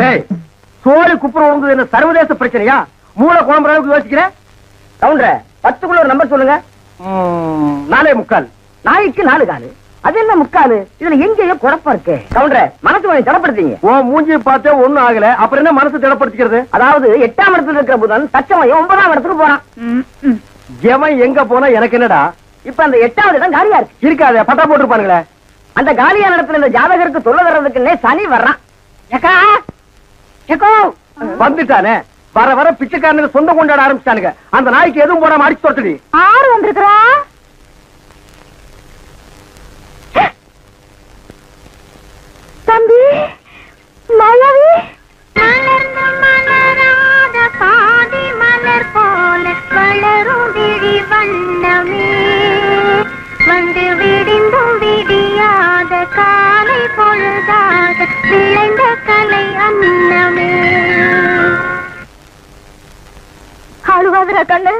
டேய், சோறு குப்புற ஓங்குது என்ன சர்வதேச பிரச்சனையா? மூளை குழம்புற அளவுக்கு யோசிக்கிறேன். கவுண்டரே, 10க்குள்ள ஒரு நம்பர் சொல்லுங்க. 4.25. நாய்க்கு 4 காலு. அது என்ன முக்காலு? இதுல எங்கேயோ குழப்பம் இருக்கு. கவுண்டரே, மனசு வாங்கி தடப்படுத்தீங்க. ஓ மூஞ்சி பார்த்தே ஒண்ணும் ஆகல, அப்புறம் என்ன மனசு தடப்படுத்திக்கிறது? அதாவது 8ஆம் இடத்துல இருக்கிற புதன் தச்சமயம் 9ஆம் இடத்துக்கு போறான். எவன் எங்க போனா எனக்கு என்னடா? இப்ப அந்த 8ஆவது இடம் காலியா இருக்கு. இருக்காது, பட்டா போட்டுருப்பானுங்களே. அந்த காலியான இடத்துல இந்த ஜாதகருக்கு தொல்லை வர்றதுக்குன்னே சனி வர்றான். வந்துட்டானே, வர வர பிச்சைக்காரனுக்கு சொந்த கொண்டாட ஆரம்பிச்சானுங்க. அந்த நாய்க்கு எதுவும் போடாம அடிச்சு தொட்டடி. ஆறு வந்திருக்கிறா. தம்பி மாயாவி பாதி மலர் போல வளரும் விழி வண்ணமே வந்து விடிந்தும் விடியாத காலை பொழுதாக விளைந்த கலை அன்னமே. அழுவாதுரா கண்ணு,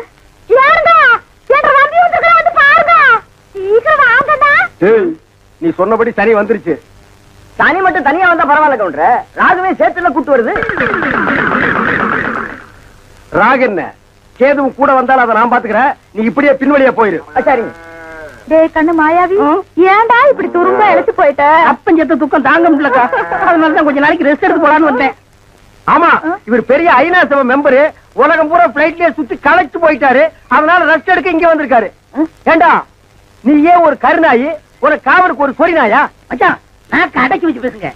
ஏன்டா என்ற வண்டி வந்து பாருங்க. சீக்கிரம் வாங்கடா. நீ சொன்னபடி சனி வந்துருச்சு. சனி மட்டும் தனியா வந்தா பரவாயில்ல கவுண்டரே, ராகுவே சேத்துல கூட்டு வருது. ராகு என்ன கேதுவும் கூட வந்தாலும் அதை நான் பாத்துக்கிறேன். நீ இப்படியே பின்வழியா போயிரு. சரிங்க. டேய் கண்ணு மாயாவி, ஏன்டா இப்படி துரும்ப இழைச்சு போயிட்ட? அப்பன் செத்த துக்கம் தாங்க முடியலக்கா, அதனாலதான் கொஞ்ச நாளைக்கு ரெஸ்ட் எடுத்து போலான்னு வந்தேன். ஆமா, இவர் பெரிய ஐநா சபை மெம்பரு, உலகம் பூரா பிளைட்லயே சுத்தி களைச்சு போயிட்டாரு, அதனால ரெஸ்ட் எடுக்க இங்க வந்திருக்காரு. ஏண்டா நீ ஏன் ஒரு கருநாயி, ஒரு காவலுக்கு ஒரு கொறி நாயா? அச்சா, நான் கடைக்கு வச்சு பேசுங்க,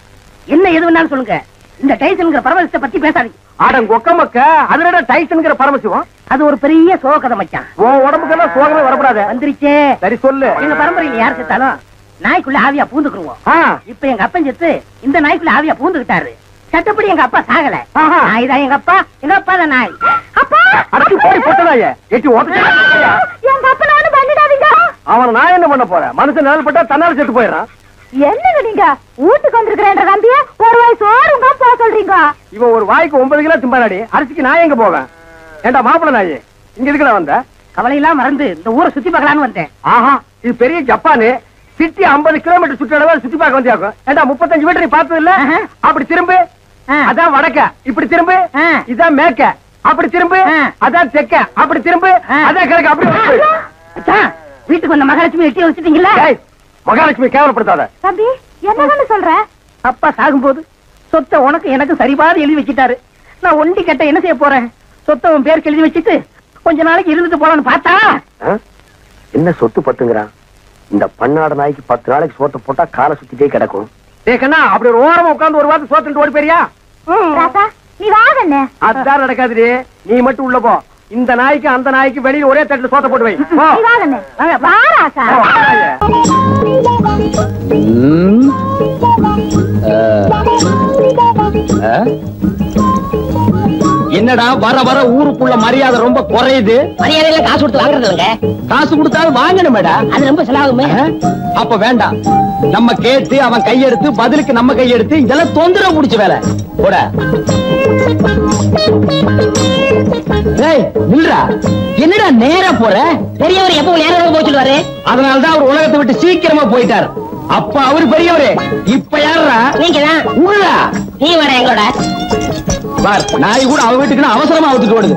என்ன எது வேணாலும் சொல்லுங்க. இந்த டைசன்ங்கிற பரமசிவத்தை பத்தி பேசாதீங்க. அடங்க ஒக்கமக்க, அதனோட டைசன்ங்கிற பரமசிவம் அது ஒரு பெரிய சோக கதை மச்சான். உன் உடம்புக்கெல்லாம் சோகமே வரப்படாத. வந்துருச்சே, சரி சொல்லு. எங்க பரம்பரையில யார் செத்தாலும் நாய்க்குள்ள ஆவியா பூந்துக்குருவோம். இப்ப எங்க அப்பன் செத்து இந்த நாய்க்குள்ள ஆவியா பூந்துக்கிட்டாரு. சட்டப்படி எங்க அப்பா சாகல, நாய் தான் எங்க அப்பா. எங்க அப்பா தான் நாய். அப்பா அடக்கு போய் போட்டதாயே எட்டி ஓட்ட. எங்க அப்பா நானும் பண்ணிடாதீங்க. அவன் நான் என்ன பண்ண போறேன்? மனுஷன் நாள்பட்டா தன்னால செத்து போயிடறான். என்னங்க நீங்க ஊட்டுக்கு வந்திருக்கிறேன்ற தம்பிய ஒரு வாய் சோறு உங்க அப்பா சொல்றீங்க. இவன் ஒரு வாய்க்கு 9 கிலோ திம்பாடி அரிசிக்கு நான் எங்க போவேன்? ஏண்டா மாப்பிள்ள நாயே, இங்க இருக்கடா வந்த? கவலையெல்லாம் மறந்து இந்த ஊரை சுத்தி பார்க்கலான்னு வந்தேன். ஆஹா, இது பெரிய ஜப்பானு. சிட்டி 50 கிலோமீட்டர் சுற்றளவா சுத்தி பார்க்க வந்தியாக்கும். ஏண்டா 35 மீட்டர் நீ பார்த்தது இல்ல? அப்படி திரும்ப அதான் வடக்க, இப்படி திரும்ப இதான் மேக்க, அப்படி திரும்ப அதான் தெக்க, அப்படி திரும்ப அதான் கிழக்கு. அப்படி வீட்டுக்கு வந்த மகாலட்சுமி எட்டி வச்சுட்டீங்களா? மகாலட்சுமி கேவலப்படுத்தாத. தம்பி என்ன சொல்ற? அப்பா சாகும்போது சொத்தை உனக்கு எனக்கு சரிபாடு எழுதி வச்சுட்டாரு. நான் ஒண்டி கட்ட என்ன செய்ய போறேன்? சொத்தை உன் பேருக்கு எழுதி வச்சுட்டு கொஞ்ச நாளைக்கு இருந்துட்டு போலான்னு பார்த்தா என்ன சொத்து பத்துங்கிறான். இந்த பன்னாட நாய்க்கு 10 நாளைக்கு சோத்தை போட்டா காலை சுத்திட்டே கிடக்கும். அப்படி ஒரு ஓரமா உட்காந்து ஒரு வாரத்து சோத்துட்டு ஓடி போறியா? அதான் நடக்காது. நீ மட்டும் உள்ள போ. இந்த நாய்க்கு அந்த நாய்க்கு வெளியில ஒரே தட்டுல சோத்த போட்டு வை. என்னடா வர வர ஊருக்குள்ள மரியாதை ரொம்ப குறையுது. மரியாதையில காசு கொடுத்து வாங்குறதுங்க. காசு கொடுத்தாலும் வாங்கணும் மேடம், அது ரொம்ப செலவாகுமே. அப்ப வேண்டாம், நம்ம கேட்டு அவன் கையெடுத்து பதிலுக்கு நம்ம கையெடுத்து இதெல்லாம் தொந்தரவு குடிச்ச வேலை. போட நில்றா. என்னடா நேரா போற? பெரியவர் எப்போ நேரம் போச்சுடுவாரு, அதனாலதான் அவர் உலகத்தை விட்டு சீக்கிரமா போயிட்டாரு. அப்ப அவரு பெரியவரு. இப்ப யாரா நீங்க தான் உங்களா? நீ வர எங்களோட நாய் கூட அவ வீட்டுக்கு அவசரமா அவுத்துட்டு ஓடுது.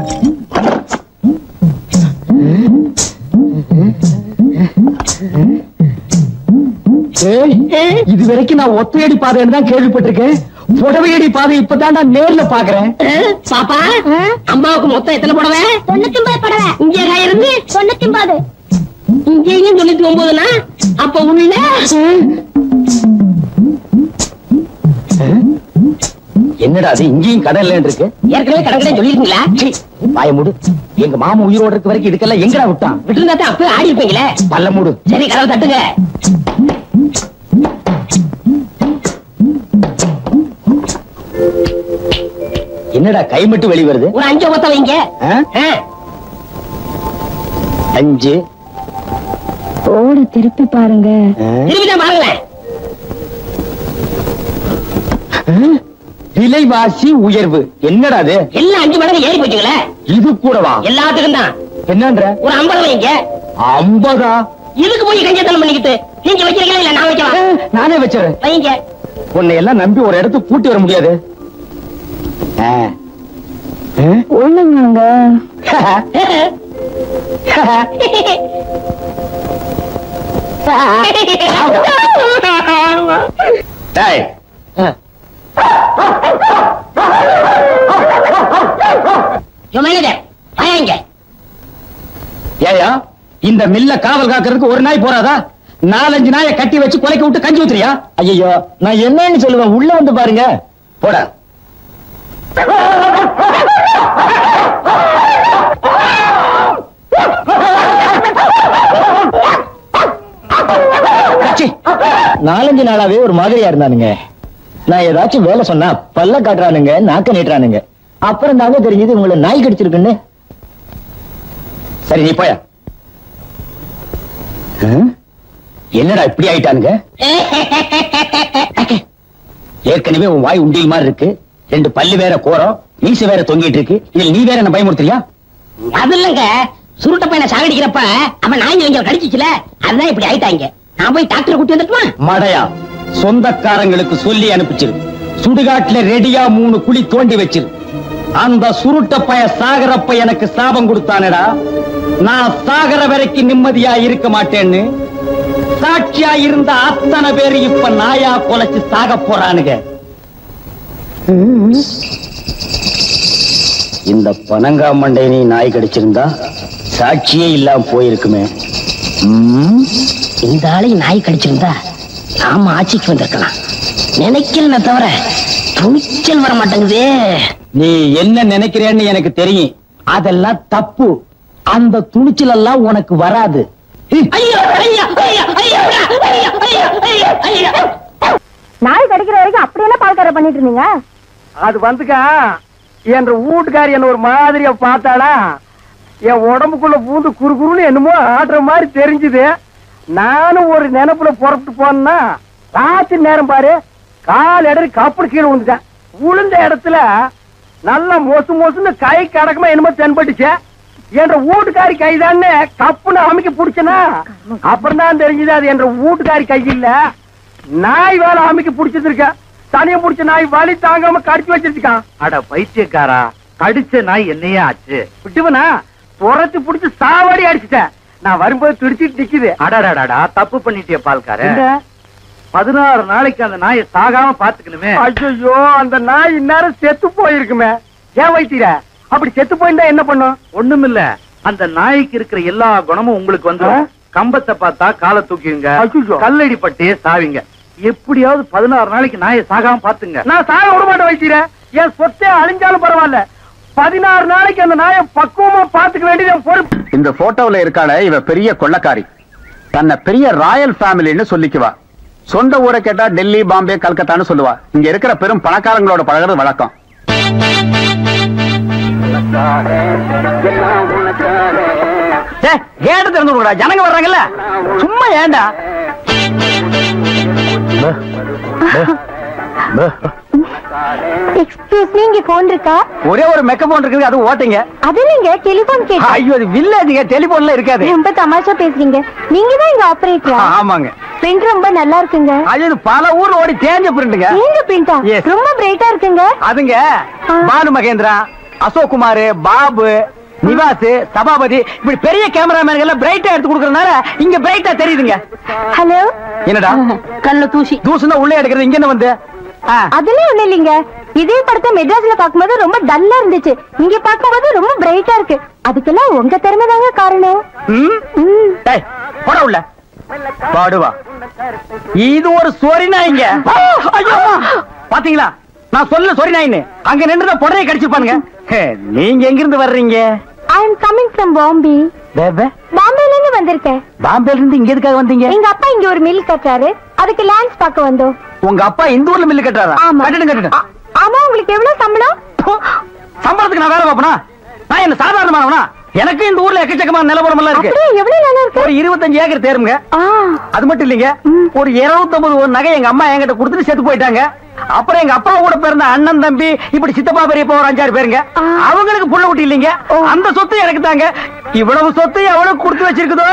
இது வரைக்கும் நான் ஒத்தையடி பாதைன்னு தான் கேள்விப்பட்டிருக்கேன். புடவையடி பாதை இப்பதான் நான் நேர்ல பாக்குறேன். பாப்பா, அம்மாவுக்கு மொத்தம் எத்தனை புடவை? 99 புடவை. இங்கே இருந்து 99, இங்கேயும் 99னா அப்ப உள்ள என்னடா அது இங்கேயும் கடை இல்லைன்னு இருக்கு. ஏற்கனவே கடற்கரை சொல்லிருக்கீங்களா? வாய மூடு. எங்க மாமா உயிரோடு இருக்க வரைக்கும் இதுக்கெல்லாம் எங்கடா விட்டான்? விட்டுருந்தாத்தான் அப்ப ஆடி இருப்பீங்களே. பல்ல மூடு. சரி, கடவுள் தட்டுங்க. என்னடா கை மட்டும் வெளி வருது? ஒரு 5 ஒத்த வைங்க. 5 ஓடு. திருப்பி பாருங்க, திருப்பிதான் பாருங்களேன். விலைவாசி உயர்வு என்னடா அது? எல்லாம் 5 மடங்கு ஏறி போச்சுங்களே. இது கூடவா? எல்லாத்துக்கும் தான். என்னன்ற ஒரு 50 வைங்க. 50? இதுக்கு போய் கஞ்சத்தனம் பண்ணிக்கிட்டு நீங்க வைக்கிறீங்களா இல்ல நான் வைக்கலாம்? நானே வச்சிருக்கேன் வைங்க. உன்னை எல்லாம் நம்பி ஒரு இடத்துக்கு கூட்டி வர முடியாது. இந்த மில்ல காவல் காக்கிறதுக்கு ஒரு நாய் போறாதா? நாலஞ்சு நாயை கட்டி வச்சு கொலைக்கு விட்டு கஞ்சி ஊத்துறியா? ஐயோ, நான் என்னன்னு சொல்லுவேன், உள்ள வந்து பாருங்க. போடா. நாலஞ்சு நாளாவே ஒரு மாதிரியா இருந்தானுங்க. நான் ஏதாச்சும் வேலை சொன்னா பல்ல காட்டுறானுங்க, நாக்க நீட்டுறானுங்க. அப்புறம் தாங்க தெரிஞ்சது உங்களை நாய் கடிச்சிருக்குன்னு. சரி, நீ போயா. என்னடா இப்படி ஆயிட்டானுங்க? ஏற்கனவே உன் வாய் உண்டியல் மாதிரி இருக்கு, ரெண்டு பல்லு வேற கோரம், மீச வேற தொங்கிட்டு இருக்கு, இதில் நீ வேற என்ன பயமுறுத்துறியா? அது இல்லங்க, சுருட்ட பையனை சாகடிக்கிறப்ப அவன் நாய் எங்க கடிச்சிச்சுல, அதுதான் இப்படி ஆயிட்டாங்க. நான் போய் டாக்டரை கூட்டி வந்துட்டுமா? மடையா, சொந்தக்காரங்களுக்கு சொல்லி அனுப்பிச்சிரு. சுடுகாட்டுல ரெடியா 3 குழி தோண்டி வச்சிரு. அந்த சுருட்ட பைய சாகரப்ப எனக்கு சாபம் கொடுத்தானடா, நான் சாகர வரைக்கும் நிம்மதியா இருக்க மாட்டேன்னு. சாட்சியா இருந்த அத்தனை பேரு இப்ப நாயா கொலைச்சு சாக போறானுங்க. இந்த பனங்கா மண்டையினி நாய் கடிச்சிருந்தா சாட்சியே இல்லாம போயிருக்குமே. இந்த ஆளையும் நாய் கடிச்சிருந்தா நாம ஆட்சிக்கு வந்திருக்கலாம். நினைக்கிறேன்னு தவிர துணிச்சல் வர மாட்டேங்குதே. நீ என்ன நினைக்கிறேன்னு எனக்கு தெரியும், அதெல்லாம் தப்பு. அந்த துணிச்சல் எல்லாம் உனக்கு வராது. நாய் கடிக்கிற வரைக்கும் அப்படியெல்லாம் பால்கார பண்ணிட்டு இருந்தீங்க? அது வந்துக்கா, என்ற வீட்டுக்காரி என்ன ஒரு மாதிரிய பார்த்தாளா, என் உடம்புக்குள்ள பூந்து குறுகுறுன்னு என்னமோ ஆடுற மாதிரி தெரிஞ்சுது. நானும் ஒரு நினைப்புல புறப்பட்டு போனா காய்ச்சி நேரம் பாரு, கால் இடறி கப்படி கீழே விழுந்துட்டேன். விழுந்த இடத்துல நல்லா மோசு மோசுன்னு கை கடக்கமா என்னமோ தென்பட்டுச்சு. என்ற வீட்டுக்காரி கைதான்னு கப்புன்னு அமைக்க பிடிச்சனா, அப்புறம் தான் தெரிஞ்சது அது என்ற வீட்டுக்காரி கை இல்ல, நாய் வேலை அமைக்க பிடிச்சிருக்க. தனியா பிடிச்ச நாய் வலி தாங்காம கடிச்சு வச்சிருக்கான். அட பைத்தியக்காரா, கடிச்ச நாய் என்னையே ஆச்சு? விட்டுவனா துரத்து பிடிச்சி சாவாடி அடிச்சுட்டேன். நான் வரும்போது துடிச்சிட்டு நிக்குது. அடாடாடா, தப்பு பண்ணிட்டே பால்கார. 16 நாளைக்கு அந்த நாயை சாகாம பாத்துக்கணுமே. ஐயோ, அந்த நாய் இந்நேரம் செத்து போயிருக்குமே. ஏன் வைத்திர அப்படி செத்து போயிருந்தா என்ன பண்ணும்? ஒண்ணும் இல்ல, அந்த நாய்க்கு இருக்கிற எல்லா குணமும் உங்களுக்கு வந்துடும். கம்பத்தை பார்த்தா காலை தூக்கிங்க, கல்லடி பட்டு சாவிங்க. எப்படியாவது 16 நாளைக்கு நாயை சாகாம பாத்துங்க. நான் சாக விட மாட்டேன் வைத்திர, என் சொத்தே அழிஞ்சாலும் பரவாயில்ல. 16 நாளைக்கு அந்த நாயை பக்குவமா பாத்துக்க வேண்டியது என் பொறுப்பு. இந்த போட்டோல இருக்கான இவ பெரிய கொள்ளக்காரி, தன்னை பெரிய ராயல் ஃபேமிலின்னு சொல்லிக்குவா. சொந்த ஊரை கேட்டா டெல்லி, பாம்பே, கல்கத்தான்னு சொல்லுவா. இங்க இருக்கிற பெரும் பணக்காரங்களோட பழகிறது வழக்கம். கேட்டு திறந்து விடுடா, ஜனங்க வர்றாங்கல்ல. சும்மா ஏண்டா ஒரே ஒரு மெக்க போன் இருக்குது, அது ஓட்டுங்க. அது நீங்க டெலிபோன் கேட்டீங்க. ஐயோ, அது வில்லேஜ்ங்க, டெலிபோன்ல இருக்காது. ரொம்ப தமாஷா பேசுறீங்க. நீங்க தான் இங்க ஆபரேட்டரா? ஆமாங்க. பிரிண்ட் ரொம்ப நல்லா இருக்குங்க. அது பல ஊர் ஓடி தேஞ்ச பிரிண்ட்ங்க. நீங்க பிரிண்டா? ரொம்ப பிரைட்டா இருக்குங்க. அதுங்க பானு மகேந்திரா, அசோக் குமார், பாபு, நிவாஸ், சபாபதி, இப்படி பெரிய கேமராமேன்கள் எல்லாம் பிரைட்டா எடுத்து கொடுக்கறனால இங்க பிரைட்டா தெரியுதுங்க. ஹலோ, என்னடா கண்ணு தூசி தூசுனா உள்ளே எடுக்கிறது? இங்க என்ன வந்து அதெல்லாம் ஒண்ணு இல்லைங்க. இதே படத்தை மெட்ராஸ்ல பாக்கும்போது ரொம்ப டல்லா இருந்துச்சு, இங்க பாக்கும்போது ரொம்ப பிரைட்டா இருக்கு. அதுக்கெல்லாம் உங்க திறமைதாங்க காரணம். உள்ள பாடுவா, இது ஒரு சொறி நாய்ங்க. பாத்தீங்களா, நான் சொல்ல சொறி நாயின்னு அங்க நின்று புடரை கடிச்சிருப்பானுங்க. நீங்க எங்கிருந்து வர்றீங்க? I am coming from Bombay. பாம்பேல இருந்து வந்திருக்கேன். பாம்பேல இருந்து இங்க எதுக்காக வந்தீங்க? எங்க அப்பா இங்க ஒரு மில் கட்டுறாரு, அதுக்கு லேண்ட்ஸ் பார்க்க வந்தோம். உங்க அப்பா இந்த ஊர்ல மில் கட்டுறாரா? கட்டணும். ஆமா, உங்களுக்கு எவ்வளவு சம்பளம்? சம்பளத்துக்கு நான் வேலை பார்ப்பனா? நான் என்ன சாதாரணமானவனா? எனக்கு இந்த ஊர்ல எக்கச்சக்கமான நிலவரம் எல்லாம் இருக்கு. எவ்வளவு நிலம் இருக்கு? ஒரு 25 ஏக்கர் தேருங்க. அது மட்டும் இல்லைங்க, ஒரு 29 ஒரு நகை எங்க அம்மா என்கிட்ட கொடுத்துட்டு செத்து போயிட்டாங்க. அப்புறம் எங்க அப்பா கூட பிறந்த அண்ணன், தம்பி, இப்படி சித்தப்பா, பெரியப்பா ஒரு 5-6 பேருங்க. அவங்களுக்கு புள்ள குட்டி இல்லைங்க. அந்த சொத்து எனக்கு தாங்க. இவ்வளவு சொத்து எவ்வளவு கொடுத்து வச்சிருக்குதோ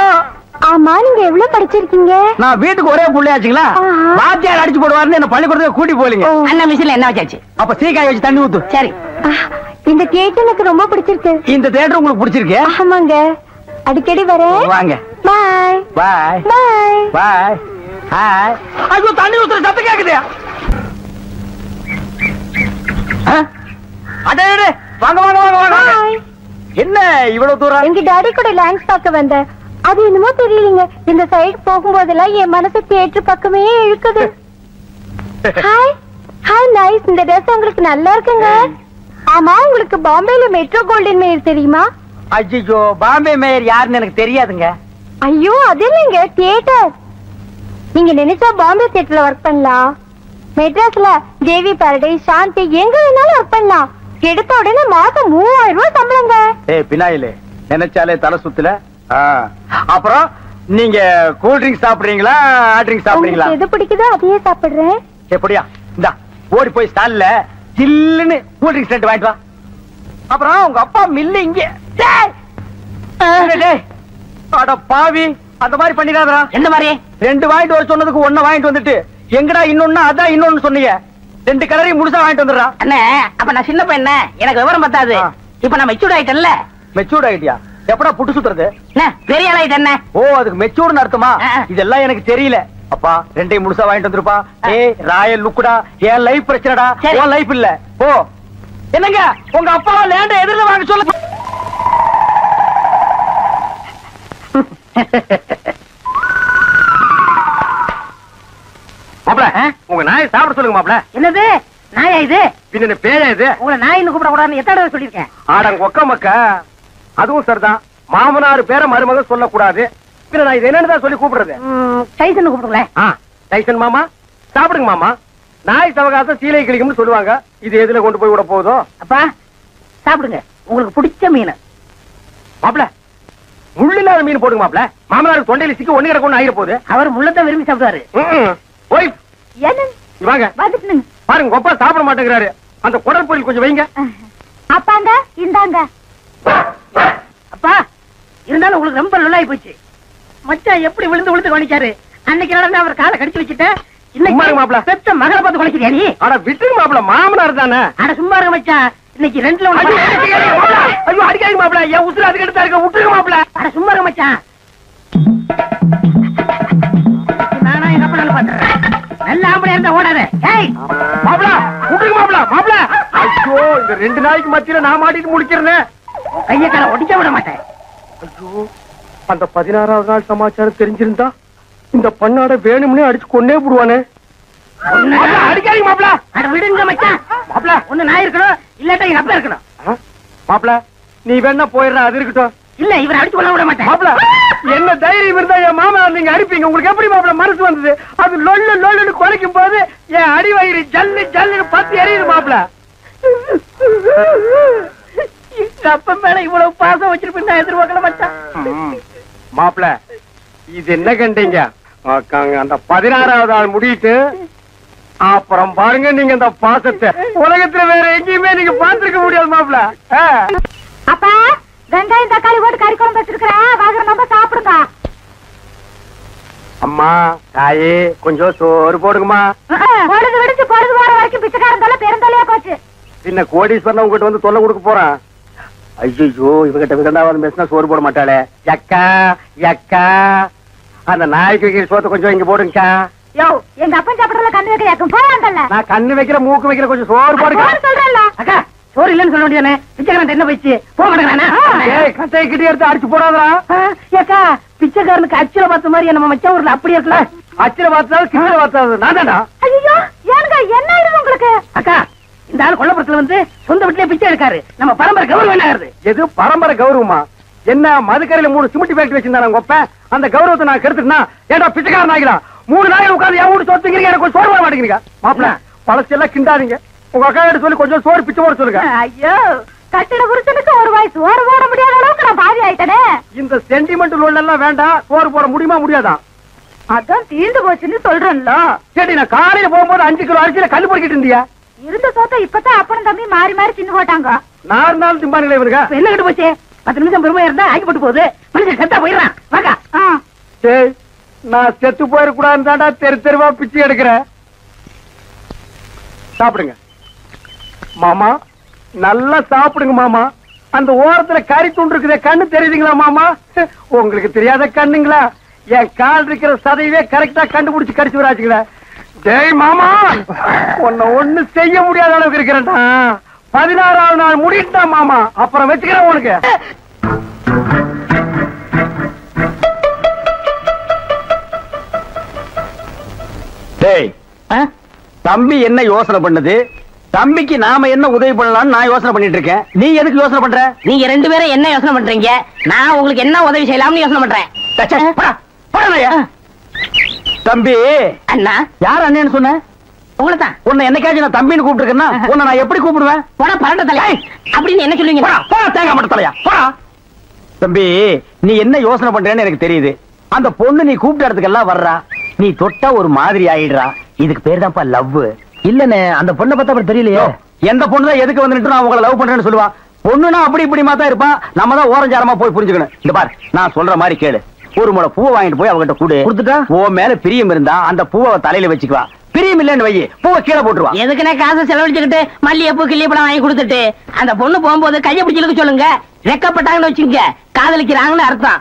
ஆமா, நீங்க எவ்வளவு படிச்சிருக்கீங்க? நான் வீட்டுக்கு ஒரே புள்ளையாச்சுங்களா, வாத்தியார் அடிச்சு போடுவாருன்னு என்ன பள்ளிக்கூடத்துக்கு கூட்டி போலீங்க. அண்ணா மிஷின்ல என்ன வச்சாச்சு? அப்ப சீக்காய் வச்சு தண்ணி ஊத்து. சரி, இந்த தியேட்டர் எனக்கு ரொம்ப பிடிச்சிருக்கு. இந்த தியேட்டர் உங்களுக்கு பிடிச்சிருக்கு? ஆமாங்க, அடிக்கடி வரேன் வாங்க. Bye bye bye. ஹாய். ஐயோ, தண்ணி ஊத்துற சத்தம் கேக்குதே. அடே அடே, வாங்க வாங்க வாங்க வாங்க. என்ன இவ்வளவு தூரம்? எங்க டாடி கூட லேண்ட் பார்க்க வந்தேன். அது என்னமோ தெரியலீங்க, இந்த சைடு போகும்போதெல்லாம் என் மனசு தியேட்டர் பக்கமே இழுக்குது. Hi hi, nice. இந்த ட்ரெஸ் உங்களுக்கு நல்லா இருக்குங்க. ஆமா, உங்களுக்கு பாம்பேல மெட்ரோ கோல்டன் மேயர் தெரியுமா? ஐயோ, பாம்பே மேயர் யாருன்னு எனக்கு தெரியாதுங்க. ஐயோ, அது இல்லைங்க, தியேட்டர். நீங்க நினைச்சா பாம்பே தியேட்டர்ல ஒர்க் பண்ணலாம், மெட்ராஸ்ல தேவி பாரடைஸ் சாந்தி எங்க வேணாலும் ஒர்க் பண்ணலாம். எடுத்த உடனே மாசம் 3000 ரூபாய் சம்பளங்க. ஏய் பினாயிலே, நினைச்சாலே தலை சுத்துல. அப்புறம் நீங்க கூல் ட்ரிங்க்ஸ் சாப்பிடுறீங்களா ஹாட் ட்ரிங்க்ஸ் சாப்பிடுறீங்களா? எது பிடிக்குதோ அதையே சாப்பிடுறேன். எப்படியா, இந்தா ஓடி போய் ஸ்டால்ல சில்லுன்னு கூல் ட்ரிங்க்ஸ் ரெண்டு வாங்கிட்டு வா. அப்புறம் உங்க அப்பா மில்லு இங்கே. டேய் அட பாவி, அந்த மாதிரி பண்ணிடாதடா. என்ன மாதிரி? ரெண்டு வாங்கிட்டு வர சொன்னதுக்கு ஒண்ணு வாங்கிட்டு வந்துட்டு எங்கடா இன்னொன்னு அதான் இன்னொன்னு சொன்னீங்க. ரெண்டு கலரையும் முழுசா வாங்கிட்டு வந்துடுறா. அண்ணே, அப்ப நான் சின்ன பையன், எனக்கு விவரம் பத்தாது. இப்ப நான் மெச்சூர்ட் ஆயிட்டேன்ல. மெச்சூர்ட் ஆயிட்டியா? எப்படா புட்டு சுத்துறது? பெரிய ஆள் ஆயிட்டேன். ஓ, அதுக்கு மெச்சூர்னு அர்த்தமா? இதெல்லாம் எனக்கு தெரியல. அப்பா, ரெண்டையும் முழுசா வாங்கிட்டு வந்துருப்பா. ஏய் ராயல் லுக்குடா, என் லைஃப் பிரச்சனைடா, உன் லைஃப் இல்ல. ஓ என்னங்க, உங்க அப்பா லேண்ட எதிரில வாங்க சொல்ல. உங்க நாயை சாப்பிட சொல்லுங்க மாப்ள. என்னது நாயா இது? பின்ன பேயா இது? உங்களை நாயின்னு கூப்பிட கூடாதுன்னு எத்தனை தடவை சொல்லியிருக்கேன். ஆடங்க ஒக்க மக்கா, அதுவும் சரிதான். மாமனார் பேரை மருமகன் சொல்லக்கூடாது. பின்ன நான் இது என்னன்னு தான் சொல்லி கூப்பிடுறது? டைசன் கூப்பிடுங்களேன். டைசன் மாமா சாப்பிடுங்க மாமா. நாய் சவகாசம் சீலை கிளிக்கும்னு சொல்லுவாங்க, இது எதுல கொண்டு போய் விட போகுதோ? அப்பா சாப்பிடுங்க, உங்களுக்கு பிடிச்ச மீன் மாப்ள. முள்ளில்லாத மீன் போடுங்க மாப்ள, மாமனாருக்கு தொண்டையில சிக்கி ஒண்ணு கிடக்கும் ஆயிர போகுது. அவர் முள்ளத்தான் விரும்பி சாப்பிடுவாரு. பாருங்க, ஒப்பா சாப்பிட மாட்டேங்கிறாரு. அந்த குடல் பொருள் கொஞ்சம் வைங்க. அப்பாங்க இந்தாங்க. அப்பா இருந்தாலும் உங்களுக்கு ரொம்ப நல்லா போச்சு மச்சான். எப்படி விழுந்து விழுந்து கவனிச்சாரு அன்னைக்கு நடந்து. அவர் காலை கடிச்சு வச்சுட்டேன். பெத்த மகளை பார்த்து குலைக்கிறியா நீ? ஆனா விட்டுங்க மாப்பிள, மாமனார் தானே. ஆனா சும்மா இருக்க மச்சான், இன்னைக்கு 2 அடிக்காது மாப்பிள. என் உசுறு அதுக்கு எடுத்தா இருக்க, விட்டுருங்க மாப்பிள. ஆனா சும்மா இருக்க மச்சான், நானா எங்க அப்பனாலும் பாத்துறேன். நல்ல ஆம்பளை இருந்தா ஓடாத. ஏய் மாப்ள, விட்டுருங்க மாப்ள. மாப்ள ஐயோ, இந்த 2 நாளைக்கு மத்தியில நான் மாட்டிட்டு முடிச்சிருந்தேன். கைய கால ஒடிச்ச விட மாட்டேன். ஐயோ, அந்த 16வது நாள் சமாச்சாரம் தெரிஞ்சிருந்தா இந்த பண்ணாட வேணும்னே அடிச்சு கொன்னே போடுவானே. அடிக்காதீங்க மாப்ள. அட விடுங்க மச்சான். மாப்ள ஒண்ணு நான் இருக்கணும், இல்லாட்டா எங்க அப்பா இருக்கணும். மாப்ள நீ வேணா போயிடுற, அது இருக்கட்டும். இல்ல, இவர் அடிச்சு கொள்ள விட மாட்டேன் மாப்ள. என்ன தைரியம் இருந்தா என் மாமா நீங்க அடிப்பீங்க? உங்களுக்கு எப்படி மாப்ள மனசு வந்தது? அது லொல்லு லொல்லுன்னு குறைக்கும் போது என் அடி வயிறு ஜல்லு ஜல்லுன்னு பார்த்து எறியுது மாப்ள. அப்ப மேல இவ்வளவு பாசம் வச்சிருப்பீங்க எதிர்பார்க்கல மாட்டான் மாப்ள. இது என்ன கண்டீங்க? அந்த 16வது நாள் முடிட்டு அப்புறம் பாருங்க நீங்க அந்த பாசத்தை உலகத்துல வேற எங்கேயுமே நீங்க பாத்துருக்க முடியாது மாப்ள. அப்பா வெங்காயம் தக்காளி போட்டு கறி குழம்பு வச்சிருக்கிறேன், சாப்பிடுங்க. அம்மா தாயே, கொஞ்சம் சோறு போடுங்கம்மா. பொழுது விடுச்சு பொழுது போற வரைக்கும் பிச்சைக்காரன் பெருந்தலையா போச்சு. பின்ன கோடீஸ்வரன் உங்ககிட்ட வந்து தொல்லை கொடுக்க போறான். ஐயோ, இவங்கிட்ட விதண்டாவது பேசினா சோறு போட மாட்டாளே. அக்கா அக்கா, அந்த நாய்க்கு சோத்த கொஞ்சம் இங்க போடுங்கக்கா. யோ, எங்க அப்பா சாப்பிடறதுல கண்ணு வைக்கிறேன் போவாங்கல்ல. நான் கண்ணு வைக்கிற மூக்கு வைக்கிற, கொஞ்சம் சோறு போடுங்க சொல்றேன்ல. அக்கா சோறு இல்லன்னு சொல்ல வேண்டியதானே? பிச்சைக்காரன் என்ன போயிடுச்சு போகணுங்கிறானா? கட்டையை கிட்டே எடுத்து அடிச்சு போடாதா? ஏக்கா, பிச்சைக்காரனுக்கு அச்சுல பார்த்த மாதிரி நம்ம மச்சான் ஊர்ல அப்படி இருக்கல. அச்சுல பார்த்தாலும் கீழே பார்த்தாலும் நான் தானா? ஐயோ ஏனுங்க, என்ன ஆயிடுது உங்களுக்கு? அக்கா, இந்த ஆள் கொல்லப்புறத்துல வந்து சொந்த வீட்டிலே பிச்சை எடுக்காரு. நம்ம பரம்பரை கௌரவம் என்ன ஆகுது? எது பரம்பரை கௌரவமா? என்ன மதுக்கரையில 3 சிமெண்ட் ஃபேக்டரி வச்சிருந்தாங்க உங்க அப்பா. அந்த கௌரவத்தை நான் கெடுத்துட்டேன்னா ஏன்டா பிச்சைக்காரன் ஆகிடா? 3 நாய் உட்காந்து என் வீட்டு சொத்துக்கிறீங்க, எனக்கு சோறு போட மாட்டேங்கிறீங்க. மாப்பிள பழசெல்லாம் கிண்டாதீங்க, உங்க அக்கா கிட்ட சொல்லி கொஞ்சம் சோறு பிச்சு போட சொல்லுங்க. ஐயோ, கட்டிட புருஷனுக்கு ஒரு வாய் சோறு போட முடியாத அளவுக்கு நான் பாதி ஆயிட்டேனே. இந்த சென்டிமெண்ட் லோன் எல்லாம் வேண்டாம். சோறு போட முடியுமா முடியாதா? அதான் தீர்ந்து போச்சுன்னு சொல்றேன்ல. சரி, நான் காலையில போகும்போது 5 கிலோ அரிசியில கல் பொறுக்கிட்டு இருந்தியா? இருந்த சோத்த இப்பதான் அப்பனும் தம்பி மாறி மாறி தின்னு போட்டாங்க. 4 நாள் திம்பானுங்களே இவருங்க. என்ன கிட்ட போச்சு? 10 நிமிஷம் பெருமையா இருந்தா ஆக்கி போட்டு போகுது, மனுஷன் கத்தா போயிடறான். வாக்கா Hey, நான் செத்து போயிரு கூடாதான்டா தெரு தெருவா பிச்சி எடுக்கறேன். சாப்பிடுங்க. மாமா, நல்லா சாப்பிடுங்க மாமா. அந்த ஓரத்துல கறி துண்டு இருக்குதே கண்ணு தெரியுதுங்களா மாமா? உங்களுக்கு தெரியாத கண்ணுங்களா? என் கால் இருக்கிற சதையவே கரெக்டா கண்டுபிடிச்சு கடிச்சு வராச்சுங்களா? டேய் மாமா, உன்னை ஒண்ணு செய்ய முடியாத அளவுக்கு இருக்கிறேன்டா. 16வது நாள் முடிட்டா மாமா, அப்புறம் வச்சுக்கிறேன் உனக்கு. டேய், தம்பி என்ன யோசனை பண்ணுது? தம்பிக்கு நாம என்ன உதவி பண்ணலாம்னு நான் யோசனை பண்ணிட்டு இருக்கேன். நீ எதுக்கு யோசனை பண்ற? நீங்க ரெண்டு பேரும் என்ன யோசனை பண்றீங்க? நான் உங்களுக்கு என்ன உதவி செய்யலாம்னு யோசனை பண்றேன். தம்பி அண்ணா, யார் அண்ணன்னு சொன்ன? உங்களைதான். உன்னை என்னைக்காச்சும் நான் தம்பின்னு கூப்பிட்டுருக்கேன்னா உன்னை நான் எப்படி கூப்பிடுவேன்? போடா பரண்ட தலையா அப்படின்னு என்ன சொல்லுவீங்க? போடா தேங்காய் மட்ட தலையா போடா. தம்பி, நீ என்ன யோசனை பண்றேன்னு எனக்கு தெரியுது. அந்த பொண்ணு நீ கூப்பிட்ட இடத்துக்கெல்லாம் வர்றா, நீ தொட்டா ஒரு மாதிரி ஆயிடுறா. இதுக்கு பேர் தான்ப்பா லவ். இல்லனே அந்த பொண்ணை பார்த்தா அப்படி தெரியலையே. எந்த பொண்ணு தான் எதுக்கு வந்துட்டு நான் உங்களை லவ் பண்றேன்னு சொல்லுவா? பொண்ணுனா அப்படி இப்படி மாத்தான் இருப்பா. நம்ம தான் ஓரஞ்சாரமா போய் புரிஞ்சுக்கணும். இந்த பார், நான் சொல்ற மாதிரி கேளு. ஒரு முளை பூவை வாங்கிட்டு போய் அவகிட்ட கூடு. கொடுத்துட்டா ஓ மேல பிரியம் இருந்தா அந்த பூவை தலையில வச்சுக்குவா. பிரியம் இல்லன்னு வையே, பூவை கீழே போட்டுருவா. எதுக்குன்னா காசை செலவழிச்சுக்கிட்டு மல்லிகைப்பூ கிள்ளியப்பெல்லாம் வாங்கி கொடுத்துட்டு அந்த பொண்ணு போகும்போது கையை பிடிச்சிருக்க சொல்லுங்க. ரெக்கப்பட்டாங்கன்னு வச்சுக்கோங்க, காதலிக்கிறாங்கன்னு அர்த்தம்.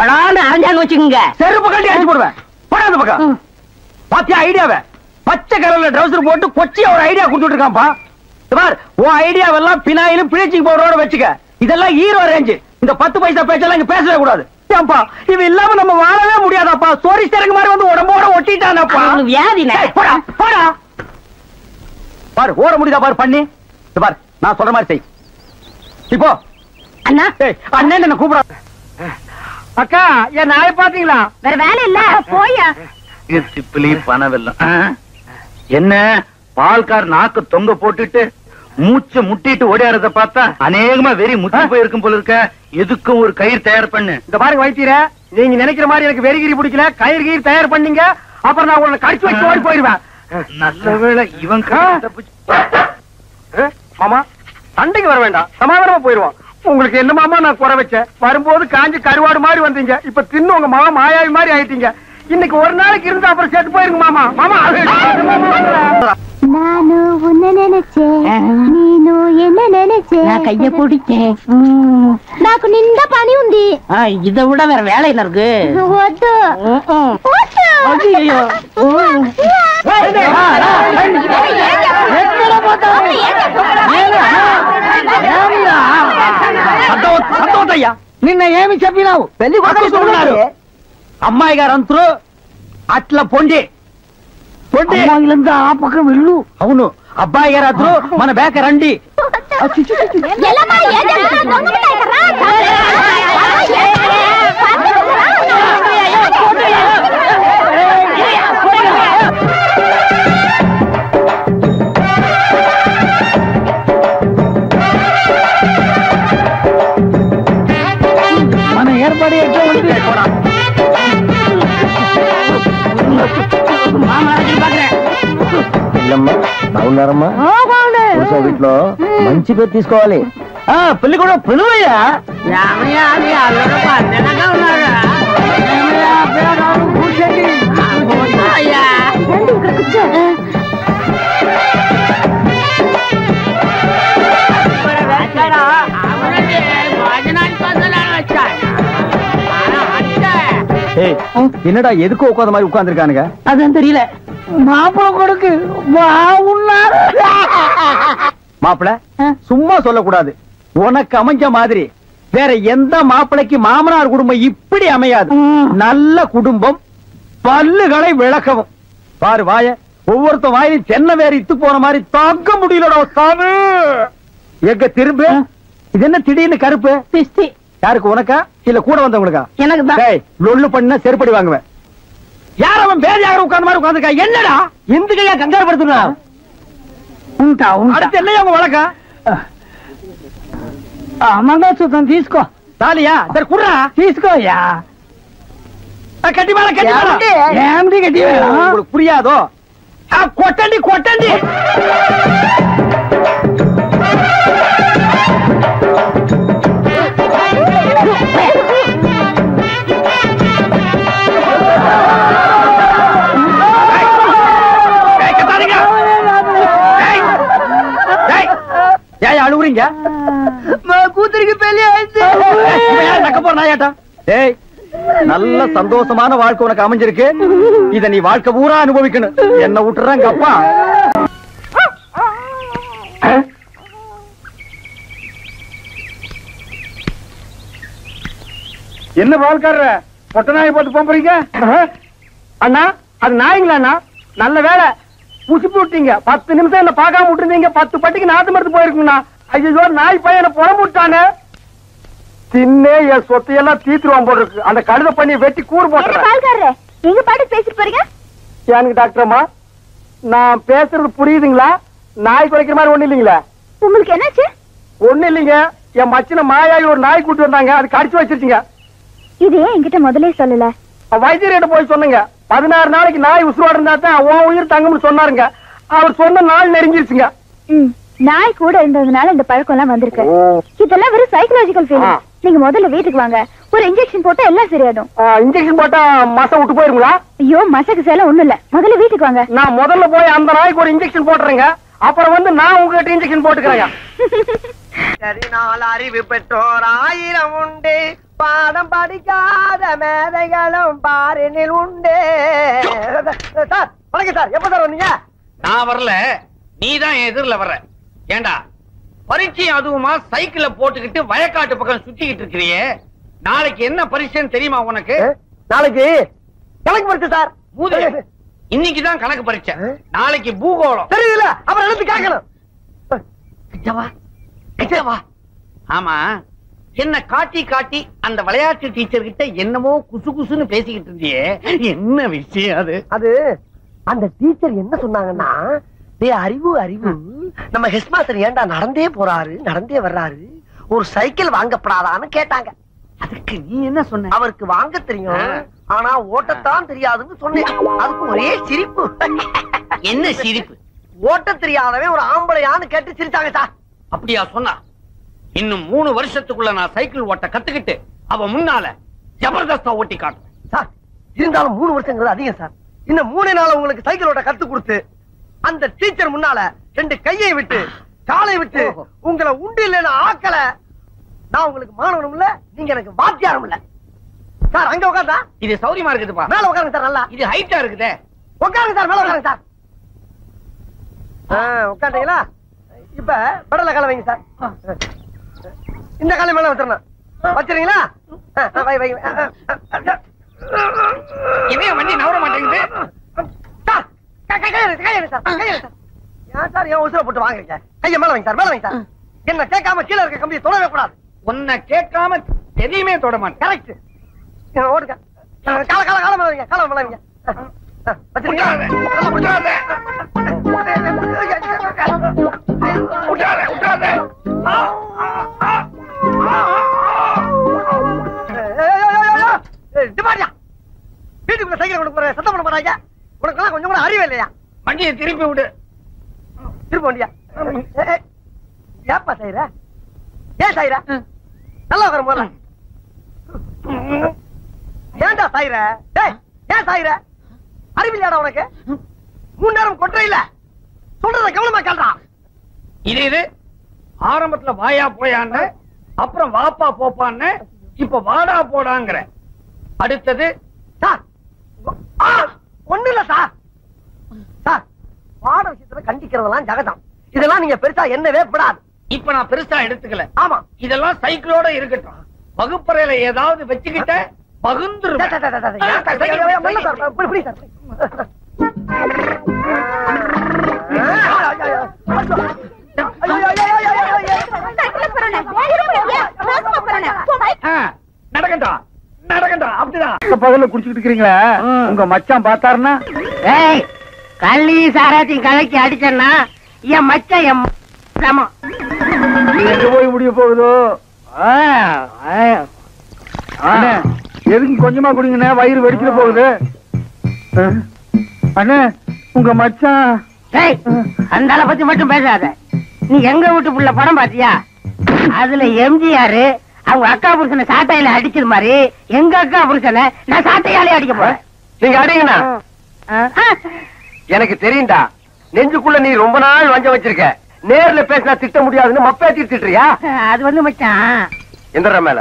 படான்னு அரைஞ்சான்னு வச்சுக்கோங்க, செருப்பு கட்டி அடிச்சு போடுவேன். போடாத பக்கம் பாத்தியா ஐடியாவை? பச்சை கலர்ல ட்ரௌசர் போட்டு கொச்சியா ஒரு ஐடியா கொடுத்துட்டு இருக்கான்ப்பா. உன் ஐடியாவெல்லாம் பினாயிலும் பிளீச்சிங் பவுடரோட வச்சுக்க. இதெல்லாம் ஹீரோ ரேஞ்சு. இந்த 10 பைசா பேச்செல்லாம் இங்க பேசவே கூடாது. ஏன்பா இவ இல்லாம நம்ம வாழவே முடியாதாப்பா. சோரி சரங்க மாதிரி வந்து உடம்போட ஒட்டிட்டானப்பா. வியாதினா போடா போடா. பாரு ஓட முடியுதா பாரு பண்ணி. இந்த பாரு நான் சொல்ற மாதிரி செய். இப்போ அண்ணா அண்ணன் என்ன கூப்பிடாத. அக்கா என் நாளை பாத்தீங்களா? வேற வேலை இல்ல போயா. சிப்பிலி பணவெல்லாம் என்ன பால்கார் நாக்கு தொங்க போட்டுட்டு மூச்சை முட்டிட்டு ஓடியாரத பார்த்தா அநேகமா வெறி முத்தி போயிருக்கும் போல இருக்க. எதுக்கும் ஒரு கயிறு தயார் பண்ணு. இந்த பாருங்க வைத்தியர, நீங்க நினைக்கிற மாதிரி எனக்கு வெறிகிரி பிடிக்கல. கயிறு கயிறு தயார் பண்ணீங்க அப்புறம் நான் உன்னை கடிச்சு வச்சு ஓடி போயிடுவேன். நல்லவேளை இவன் மாமா சண்டைக்கு வர வேண்டாம், சமாதானமா போயிடுவான். உங்களுக்கு என்ன மாமா நான் குறை வச்சேன்? வரும்போது காஞ்சி கருவாடு மாதிரி வந்தீங்க, இப்ப தின்னு உங்க மாமா மாயாவி மாதிரி ஆயிட்டீங்க. இன்னைக்கு ஒரு நாளைக்கு இருந்து அப்புறம் செத்து போயிருங்க மாமா. மாமா நானு உன்ன நினைச்சேன், நீனு என்ன நினைச்சேன். நான் கைய பிடிச்சேன், நாக்கு நின்ற பணி உந்தி. இதை விட வேற வேலை என்ன இருக்கு? సంతోషయ్య నిన్న ఏమి చెప్పినావు? పెళ్లి కొడుకున్నారు అమ్మాయి గారు అంతరు అట్లా పొండి పొండి అమ్మాయిలంతా ఆ పక్క వెళ్ళు. అవును అబ్బాయి గారు అంతరు మన బ్యాక్ రండి. వీటిలో మంచి పేరు తీసుకోవాలి. పెళ్లి కూడా పిలువయ్యా. என்னடா எதுக்கு உட்காந்த மாதிரி உட்காந்துருக்கானுங்க? அதுதான் தெரியல. மாப்பிள கொடுக்கு மாப்பிள சும்மா சொல்லக்கூடாது. உனக்கு அமைஞ்ச மாதிரி வேற எந்த மாப்பிளைக்கு மாமனார் குடும்பம் இப்படி அமையாது. நல்ல குடும்பம், பல்லுகளை விளக்கவும். பாரு வாய, ஒவ்வொருத்த வாயிலும் தென்னை வேற இத்து போன மாதிரி தாக்க முடியலடா சாமி. எங்க திரும்ப இது என்ன திடீர்னு கருப்பு? யாருக்கு, உனக்கா இல்ல கூட வந்தவங்களுக்கா? எனக்கு லொல்லு பண்ண செருப்படி வாங்குவேன். யார் அவன் பேதியாக உட்கார்ந்து மாதிரி உட்கார்ந்துருக்கா? என்னடா இந்துக்கையா கங்காரு படுத்துனா? அடுத்து என்ன உங்க வழக்கா? మంగళసూత్రం తీసుకో. తాలియా సరే కుర్రా తీసుకోయా. కట్టి మాల కట్టి మాల ఏమిటి కట్టి உங்களுக்கு புரியாதோ? కొట్టండి కొట్టండి. அழுவுறீங்க? நல்ல சந்தோஷமான வாழ்க்கை உனக்கு அமைஞ்சிருக்கு. இத நீ வாழ்க்கை பூரா அனுபவிக்கணும். என்ன விட்டுறாங்க அப்பா? என்ன பால்கார பொட்ட நாயை போட்டு போறீங்க அண்ணா? அது நாய்ங்களா அண்ணா? நல்ல வேலை புசுப்பு விட்டீங்க. 10 நிமிஷம் என்ன பார்க்காம விட்டுருந்தீங்க, 10 பட்டிக்கு நாத்து மருந்து போயிருக்குங்கண்ணா. ஐயோ நாய் பையனை புறம் விட்டானு தின்னே என் சொத்தையெல்லாம் தீத்துருவான் போட்டு இருக்கு. அந்த கழுத பண்ணி வெட்டி கூறு போட்டு நீங்க பாட்டு பேசிட்டு போறீங்க. எனக்கு டாக்டர் அம்மா நான் பேசுறது புரியுதுங்களா? நாய் குறைக்கிற மாதிரி ஒண்ணு இல்லைங்களா? உங்களுக்கு என்னாச்சு? ஒண்ணு இல்லைங்க, என் மச்சின மாயாயி ஒரு நாய் கூட்டு வந்தாங்க, அது கடிச்சு வச்சிருச்சுங்க. இது ஏன் என்கிட்ட முதலே சொல்லல? வைத்தியர்கிட்ட போய் சொன்னீங்க. 16 நாளைக்கு நாய் உசுரோட இருந்தா தான் உன் உயிர் தங்கும்னு சொன்னாருங்க. அவர் சொன்ன நாள் நெருங்கிருச்சுங்க. நாய் கூட இருந்ததுனால இந்த பழக்கம் எல்லாம் வந்திருக்கு. இதெல்லாம் வெறும் சைக்காலஜிக்கல் ஃபீலிங். நீங்க முதல்ல வீட்டுக்கு வாங்க, ஒரு இன்ஜெக்ஷன் போட்டா எல்லாம் சரியாயிடும். இன்ஜெக்ஷன் போட்டா மச விட்டு போயிருங்களா? ஐயோ மசக்கு சேலம் ஒண்ணு இல்ல, முதல்ல வீட்டுக்கு வாங்க. நான் முதல்ல போய் அந்த நாய்க்கு ஒரு இன்ஜெக்ஷன் போட்டுறேங்க, அப்புறம் வந்து நான் உங்ககிட்ட இன்ஜெக்ஷன் போட்டுக்கிறேன். சரினால் அறிவு பெற்றோர் 1000 உண்டு, பாடம் படிக்காத மேதைகளும் பாரினில் உண்டு. சார் வணக்கம் சார். எப்ப சார் வந்தீங்க? நான் வரல, நீதான் எதிரில வர்ற. ஏண்டா பரீட்சை அதுவுமா சைக்கிள போட்டுக்கிட்டு வயக்காட்டு பக்கம் சுத்திக்கிட்டு இருக்கிறியே? நாளைக்கு என்ன பரீட்சைன்னு தெரியுமா உனக்கு? நாளைக்கு கணக்கு பரீட்சை சார். இன்னைக்குதான் கணக்கு பரீட்சை, நாளைக்கு பூகோளம். தெரியல அப்புறம் எழுத்து கேட்கணும். ஆமா என்ன காட்டி காட்டி அந்த விளையாட்டு டீச்சர் கிட்ட என்னமோ குசு குசுன்னு பேசிக்கிட்டு இருந்தியே, என்ன விஷயம் அது? அது அந்த டீச்சர் என்ன சொன்னாங்கன்னா, அறிவு அறிவு நம்ம ஹெட் மாஸ்டர் ஏண்டா நடந்தே போறாரு நடந்தே வர்றாரு, ஒரு சைக்கிள் வாங்கப்படாதான்னு கேட்டாங்க. அதுக்கு நீ என்ன சொன்ன? அவருக்கு வாங்க தெரியும் ஆனா ஓட்டத்தான் தெரியாதுன்னு சொன்னேன். அதுக்கு ஒரே சிரிப்பு. என்ன சிரிப்பு? ஓட்ட தெரியாதவே ஒரு ஆம்பளையான்னு கேட்டு சிரிச்சாங்க சார். அப்படியா சொன்னா? இன்னும் 3 வருஷத்துக்குள்ள நான் சைக்கிள் ஓட்ட கத்துக்கிட்டு அவன் முன்னால ஜபர்தஸ்தா ஓட்டி காட்டுவேன் சார். இருந்தாலும் 3 வருஷங்கிறது அதிகம் சார். இன்னும் 3 நாள் உங்களுக்கு சைக்கிள் ஓட்ட கத்து கொடுத்து அந்த டீச்சர் முன்னால 2 கையை விட்டு காலை விட்டு உங்களை உண்டு இல்லைன்னு ஆக்கல, நான் உங்களுக்கு மாணவனும் இல்ல, நீங்க எனக்கு வாத்தியாரும் இல்ல சார். அங்க உட்காந்தா இது சௌரியமா இருக்குதுப்பா. மேல உட்காருங்க சார், நல்லா இது ஹைட்டா இருக்குதே. உட்காருங்க சார், மேல உட்காருங்க சார். உட்காந்தீங்களா? இப்ப படல காலை வைங்க சார். இந்த காலை மேல வச்சிடணும். வச்சிருங்களா? இவைய வண்டி நவர மாட்டேங்குது சார். கையில சார், கையில சார். ஏன் சார் ஏன் உசுர போட்டு வாங்குறீங்க? கையை மேல வைங்க சார், மேல வைங்க சார். என்ன கேட்காம கீழே இருக்க கம்பியை தொடவே கூடாது. உன்னை கேட்காம எதையுமே தொட மாட்டேன். கரெக்ட். ஓடுங்க. கால கால கால மேல வைங்க, கால மேல வைங்க. வச்சிருங்களா? உட்காருங்க. உட்காருங்க. உட்காருங்க. டிபாரியா வீட்டுக்குள்ள சைக்கிள் கொண்டு போற சத்தம் பண்ண மாட்டாங்க. உனக்குலாம் கொஞ்சம் கூட அறிவே இல்லையா? வண்டியை திருப்பி விடு. திருப்ப வண்டியா? ஏப்பா செய்யற? ஏன் செய்யற? நல்லா உட்கார போல. ஏன்டா செய்யற? ஏன் செய்யற? அறிவில்லையாடா உனக்கு? 3 நேரம் கொட்டுறையில சொல்றத கவனமா கேள்றா. இது இது ஆரம்பத்துல வாயா போயான்னு, அப்புறம் வாப்பா போப்பான்னு, இப்ப வாடா போடாங்கிற. அடுத்தது சார் ஒண்ணு இல்ல சார். சார் வாட விஷயத்துல கண்டிக்கிறதெல்லாம் ஜகதம். இதெல்லாம் நீங்க பெருசா என்னவே விடாது. இப்ப நான் பெருசா எடுத்துக்கல. ஆமா இதெல்லாம் சைக்கிளோட இருக்கட்டும். வகுப்பறையில ஏதாவது வச்சுக்கிட்ட பகுந்துரு. நடக்கண்டா நடக்கண்டா அப்படிதான் பகல குடிச்சுக்கிட்டு இருக்கிறீங்களா? உங்க மச்சான் பார்த்தாருன்னா கள்ளி சாராத்தையும் கலக்கி அடிச்சா என் மச்சான் என் எங்க போய் முடிய போகுதோ? எதுக்கு கொஞ்சமா குடிங்கண்ணே, வயிறு வெடிச்சுட்டு போகுது. அண்ணே உங்க மச்சான் அந்த அளவு பத்தி மட்டும் பேசாத. நீ எங்க வீட்டு புள்ள படம் பாத்தியா? அதுல எம்ஜிஆர் அவங்க அக்கா புருஷனை சாட்டையில அடிச்சது மாதிரி எங்க அக்கா புருஷனை நான் சாட்டையாலே அடிக்க போறேன். நீங்க அடிங்கண்ணா. எனக்கு தெரியும்டா நெஞ்சுக்குள்ள நீ ரொம்ப நாள் வஞ்சம் வச்சிருக்க. நேர்ல பேசினா திட்ட முடியாதுன்னு மப்பேத்தி திட்டுறியா? அது வந்து மச்சான். எந்தடா மேல?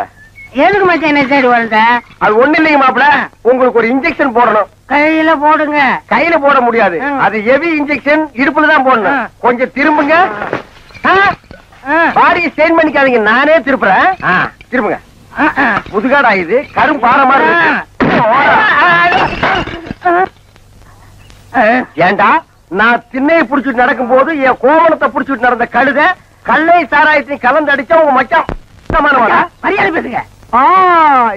எதுக்கு மச்சான் என்ன சைடு வரது? அது ஒண்ணு இல்லைங்க மாப்ள, உங்களுக்கு ஒரு இன்ஜெக்ஷன் போடணும். கையில போடுங்க. கையில போட முடியாது. அது ஹெவி இன்ஜெக்ஷன், இடுப்புல தான் போடணும். கொஞ்சம் திரும்புங்க. பாடியை ஸ்ட்ரெயின் பண்ணிக்காதீங்க, நானே திருப்புறேன். திரும்புங்க. முதுகாடா இது, கரும் பாற மாதிரி இருக்கு. ஏண்டா நான் திண்ணையை புடிச்சுட்டு நடக்கும் போது என் கோவணத்தை புடிச்சுட்டு நடந்த கழுத கல்லை சாராயத்தையும் கலந்து அடிச்சா உங்க மச்சான் மரியாதை பேசுங்க.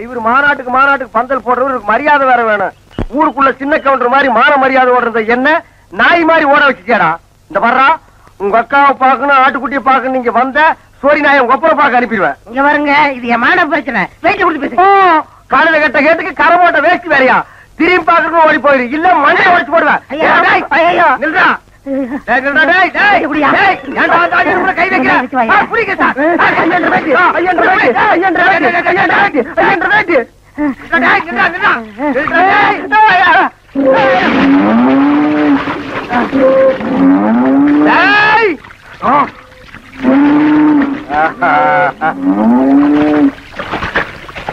இவர் மாநாட்டுக்கு மாநாட்டுக்கு பந்தல் போடுறவருக்கு மரியாதை வேற வேணும். ஊருக்குள்ள சின்ன கவுண்டர் மாதிரி மான மரியாதை ஓடுறது என்ன நாய் மாதிரி ஓட வச்சுட்டேடா. இந்த வர்றா உங்க அக்காவை பாக்கணும், ஆட்டுக்குட்டியை பாக்கணும், நீங்க வந்த சோரி நாய் உங்க ஒப்பரை பாக்க அனுப்பிடுவேன். இங்க வருங்க, இது என் மான பிரச்சனை. காலையில கட்ட கேட்டுக்கு கரமோட்ட வேஸ்ட் வேறையா திரும்பி பாக்கணும் ஓடி போயிரு, இல்ல மண்ணை உடச்சு போடுவேன்.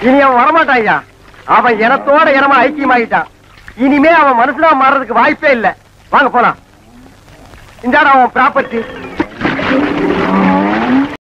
இனி அவன் வரமாட்டான் ஐயா, அவன் எனத்தோட இனமா ஐக்கியமாகிட்டான். இனிமே அவன் மனசுல மாறதுக்கு வாய்ப்பே இல்லை. வாங்க போலாம். இந்த ப்ராப்பர்ட்டி